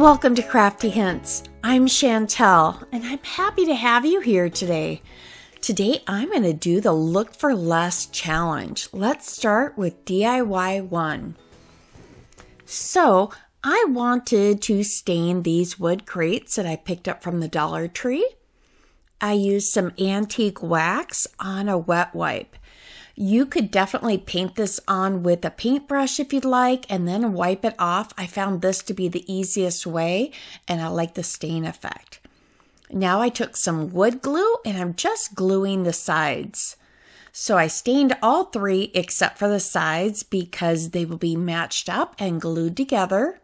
Welcome to Crafty Hints. I'm Chantelle, and I'm happy to have you here today. Today I'm going to do the Look for Less challenge. Let's start with DIY 1. So I wanted to stain these wood crates that I picked up from the Dollar Tree. I used some antique wax on a wet wipe. You could definitely paint this on with a paintbrush if you'd like, and then wipe it off. I found this to be the easiest way, and I like the stain effect. Now I took some wood glue, and I'm just gluing the sides. So I stained all three except for the sides because they will be matched up and glued together.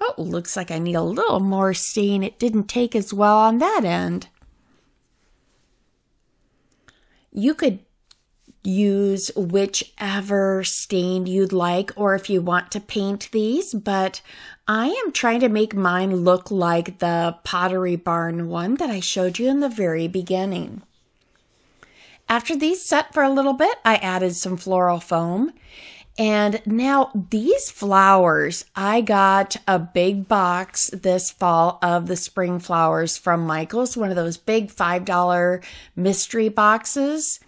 Oh, looks like I need a little more stain. It didn't take as well on that end. You could use whichever stain you'd like, or if you want to paint these, but I am trying to make mine look like the Pottery Barn one that I showed you in the very beginning. After these set for a little bit, I added some floral foam. And now these flowers, I got a big box this fall of the spring flowers from Michael's, one of those big $5 mystery boxes.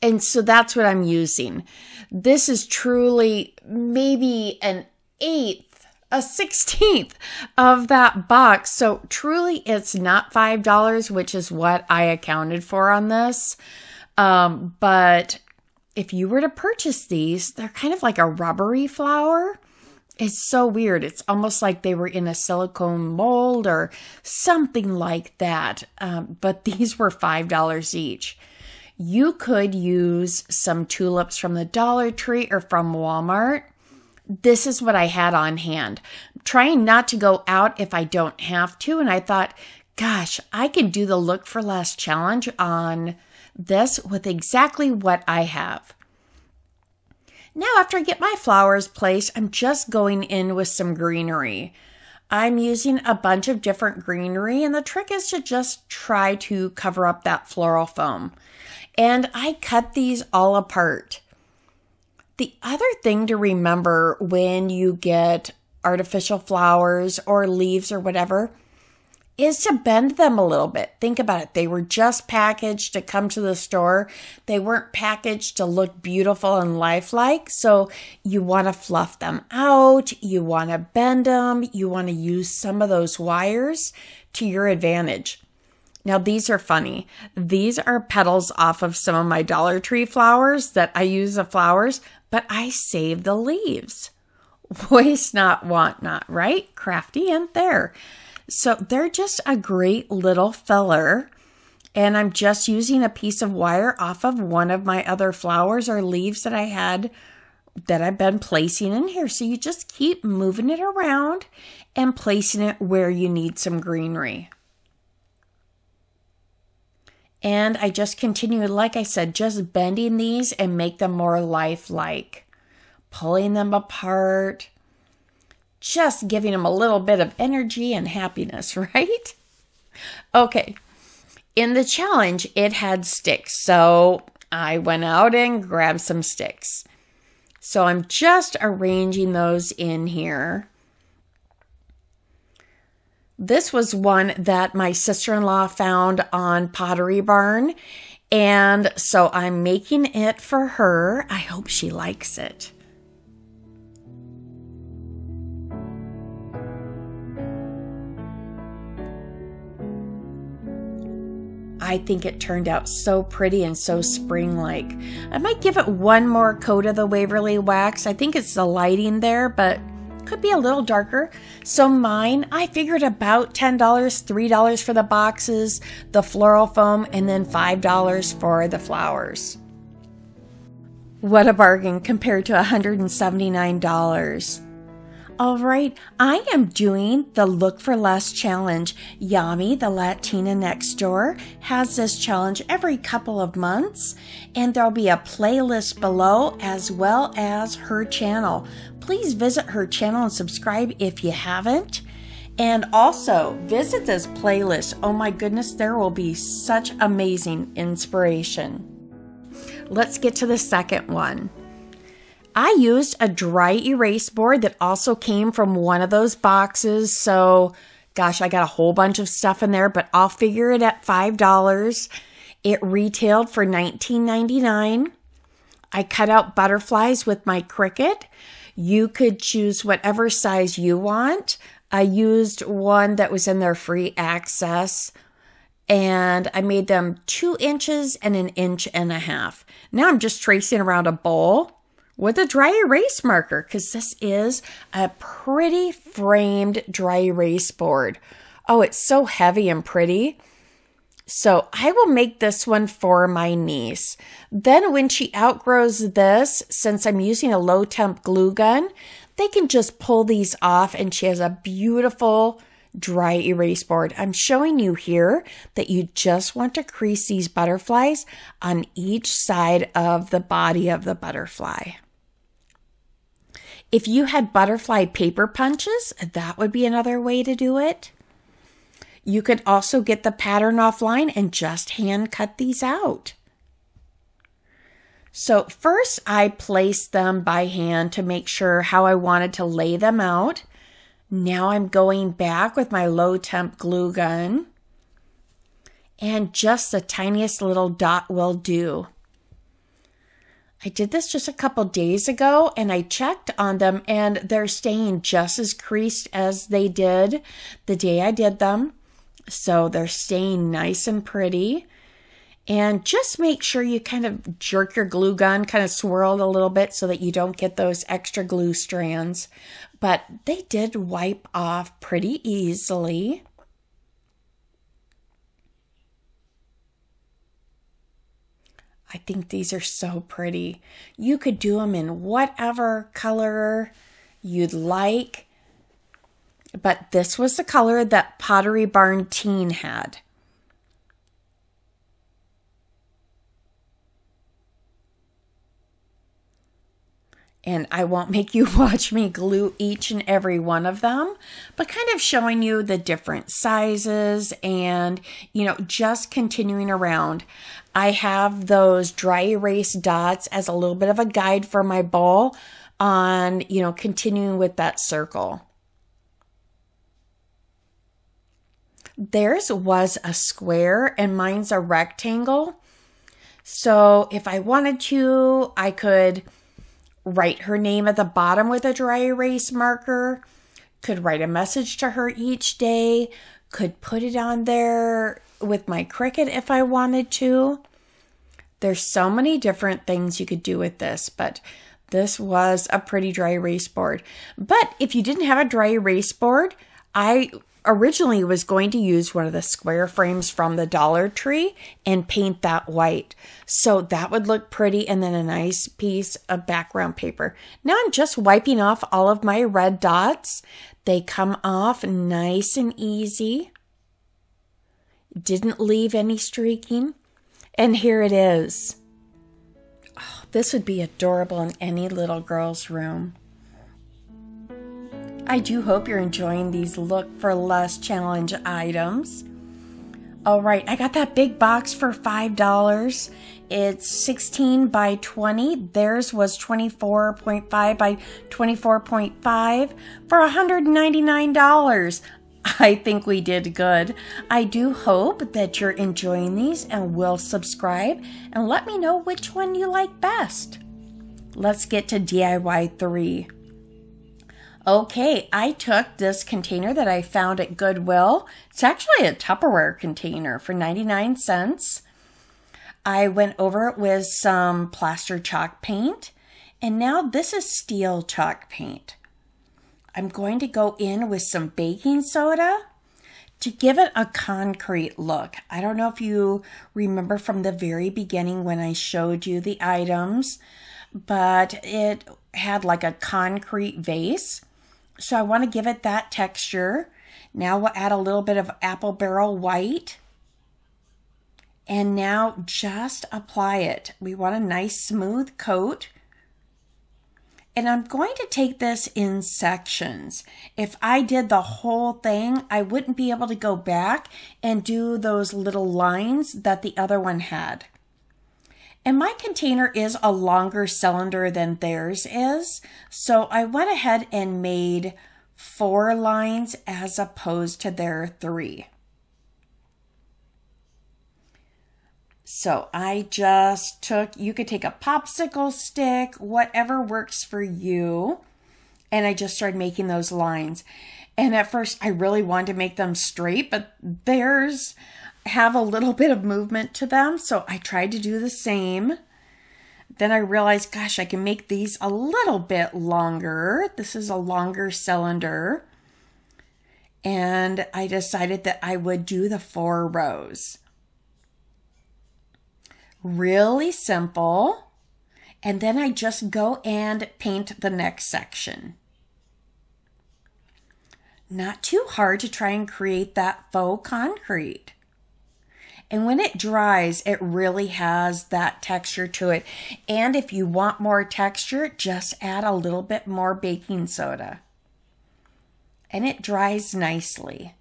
And so that's what I'm using. This is truly maybe an eighth, a 16th of that box. So truly it's not $5, which is what I accounted for on this. But if you were to purchase these, they're kind of like a rubbery flower. It's so weird. It's almost like they were in a silicone mold or something like that. But these were $5 each. You could use some tulips from the Dollar Tree or from Walmart. This is what I had on hand. I'm trying not to go out if I don't have to. And I thought, gosh, I could do the Look for Less challenge on this with exactly what I have. Now, after I get my flowers placed, I'm just going in with some greenery. I'm using a bunch of different greenery, and the trick is to just try to cover up that floral foam. And I cut these all apart. The other thing to remember when you get artificial flowers or leaves or whatever is to bend them a little bit. Think about it. They were just packaged to come to the store. They weren't packaged to look beautiful and lifelike. So you want to fluff them out. You want to bend them. You want to use some of those wires to your advantage. Now, these are funny. These are petals off of some of my Dollar Tree flowers that I use the flowers, but I save the leaves. Waste not, want not, right? Crafty and there. So they're just a great little filler, and I'm just using a piece of wire off of one of my other flowers or leaves that I had that I've been placing in here. So you just keep moving it around and placing it where you need some greenery. And I just continue, like I said, just bending these and make them more lifelike, pulling them apart. Just giving them a little bit of energy and happiness, right? Okay, in the challenge, it had sticks. So I went out and grabbed some sticks. So I'm just arranging those in here. This was one that my sister-in-law found on Pottery Barn. And so I'm making it for her. I hope she likes it. I think it turned out so pretty and so spring-like. I might give it one more coat of the Waverly wax. I think it's the lighting there, but could be a little darker. So mine, I figured about $10, $3 for the boxes, the floral foam, and then $5 for the flowers. What a bargain compared to $179. All right, I am doing the Look for Less challenge. Yami, the Latina next door, has this challenge every couple of months, and there'll be a playlist below as well as her channel. Please visit her channel and subscribe if you haven't. And also visit this playlist. Oh my goodness, there will be such amazing inspiration. Let's get to the second one. I used a dry erase board that also came from one of those boxes. So, gosh, I got a whole bunch of stuff in there, but I'll figure it at $5. It retailed for $19.99. I cut out butterflies with my Cricut. You could choose whatever size you want. I used one that was in their free access, and I made them 2 inches and 1.5 inches. Now I'm just tracing around a bowl with a dry erase marker because this is a pretty framed dry erase board. Oh, it's so heavy and pretty. So I will make this one for my niece. Then when she outgrows this, since I'm using a low temp glue gun, they can just pull these off and she has a beautiful dry erase board. I'm showing you here that you just want to crease these butterflies on each side of the body of the butterfly. If you had butterfly paper punches, that would be another way to do it. You could also get the pattern offline and just hand cut these out. So first I placed them by hand to make sure how I wanted to lay them out. Now I'm going back with my low temp glue gun, and just the tiniest little dot will do. I did this just a couple days ago and I checked on them and they're staying just as creased as they did the day I did them. So they're staying nice and pretty. And just make sure you kind of jerk your glue gun, kind of swirl it a little bit so that you don't get those extra glue strands. But they did wipe off pretty easily. I think these are so pretty. You could do them in whatever color you'd like. But this was the color that Pottery Barn Teen had. And I won't make you watch me glue each and every one of them, but kind of showing you the different sizes and, you know, just continuing around. I have those dry erase dots as a little bit of a guide for my bowl on, you know, continuing with that circle. Theirs was a square and mine's a rectangle. So if I wanted to, I could write her name at the bottom with a dry erase marker, could write a message to her each day, could put it on there with my Cricut if I wanted to. There's so many different things you could do with this, but this was a pretty dry erase board. But if you didn't have a dry erase board, I originally was going to use one of the square frames from the Dollar Tree and paint that white. So that would look pretty, and then a nice piece of background paper. Now I'm just wiping off all of my red dots. They come off nice and easy. Didn't leave any streaking. And here it is. Oh, this would be adorable in any little girl's room. I do hope you're enjoying these look for less challenge items. All right, I got that big box for $5. It's 16 by 20. Theirs was 24.5 by 24.5 for $199. I think we did good. I do hope that you're enjoying these and will subscribe and let me know which one you like best. Let's get to DIY 3. Okay, I took this container that I found at Goodwill. It's actually a Tupperware container for 99¢. I went over it with some plaster chalk paint, and now this is steel chalk paint. I'm going to go in with some baking soda to give it a concrete look. I don't know if you remember from the very beginning when I showed you the items, but it had like a concrete vase. So I want to give it that texture. Now we'll add a little bit of Apple Barrel white. And now just apply it. We want a nice smooth coat. And I'm going to take this in sections. If I did the whole thing, I wouldn't be able to go back and do those little lines that the other one had. And my container is a longer cylinder than theirs is, so I went ahead and made 4 lines as opposed to their 3. So I just took, you could take a popsicle stick, whatever works for you. And I just started making those lines. And at first I really wanted to make them straight, but theirs have a little bit of movement to them. So I tried to do the same. Then I realized, gosh, I can make these a little bit longer. This is a longer cylinder. And I decided that I would do the 4 rows. Really simple. And then I just go and paint the next section. Not too hard to try and create that faux concrete. And when it dries, it really has that texture to it. And if you want more texture, just add a little bit more baking soda. And it dries nicely.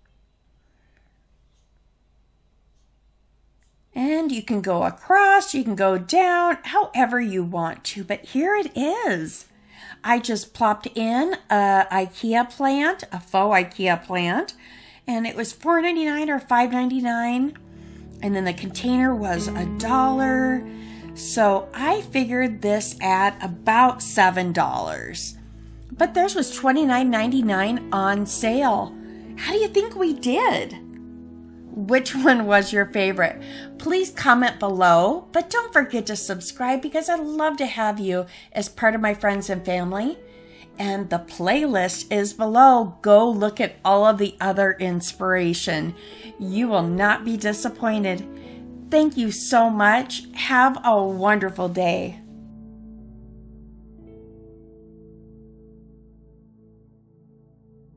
And you can go across, you can go down, however you want to, but here it is. I just plopped in a IKEA plant, a faux IKEA plant, and it was $4.99 or $5.99, and then the container was $1. So I figured this at about $7, but theirs was $29.99 on sale. How do you think we did? Which one was your favorite? Please comment below, but don't forget to subscribe because I'd love to have you as part of my friends and family. And the playlist is below. Go look at all of the other inspiration. You will not be disappointed. Thank you so much. Have a wonderful day.